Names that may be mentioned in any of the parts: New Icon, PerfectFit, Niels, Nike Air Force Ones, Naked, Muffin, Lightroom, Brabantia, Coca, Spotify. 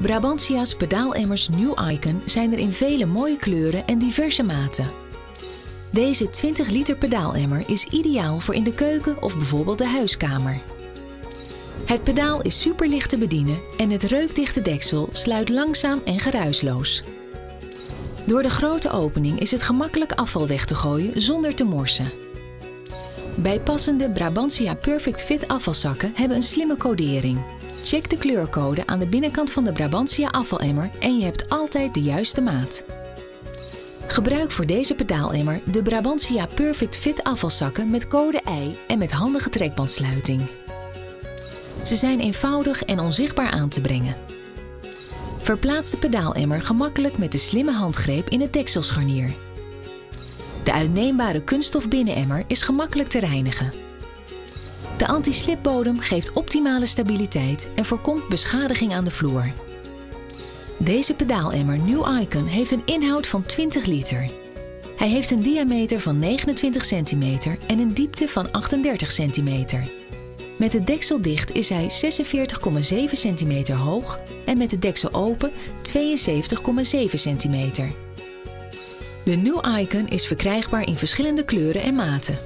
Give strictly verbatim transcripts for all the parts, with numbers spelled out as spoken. Brabantia's pedaalemmers New Icon zijn er in vele mooie kleuren en diverse maten. Deze twintig liter pedaalemmer is ideaal voor in de keuken of bijvoorbeeld de huiskamer. Het pedaal is superlicht te bedienen en het reukdichte deksel sluit langzaam en geruisloos. Door de grote opening is het gemakkelijk afval weg te gooien zonder te morsen. Bijpassende Brabantia Perfect Fit afvalzakken hebben een slimme codering. Check de kleurcode aan de binnenkant van de Brabantia afvalemmer en je hebt altijd de juiste maat. Gebruik voor deze pedaalemmer de Brabantia Perfect Fit afvalzakken met code I en met handige trekbandsluiting. Ze zijn eenvoudig en onzichtbaar aan te brengen. Verplaats de pedaalemmer gemakkelijk met de slimme handgreep in het dekselscharnier. De uitneembare kunststof binnenemmer is gemakkelijk te reinigen. De anti-slipbodem geeft optimale stabiliteit en voorkomt beschadiging aan de vloer. Deze pedaalemmer New Icon heeft een inhoud van twintig liter. Hij heeft een diameter van negenentwintig centimeter en een diepte van achtendertig centimeter. Met het deksel dicht is hij zesenveertig komma zeven centimeter hoog en met het deksel open tweeënzeventig komma zeven centimeter. De New Icon is verkrijgbaar in verschillende kleuren en maten.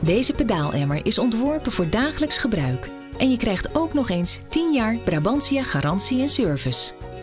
Deze pedaalemmer is ontworpen voor dagelijks gebruik en je krijgt ook nog eens tien jaar Brabantia garantie en service.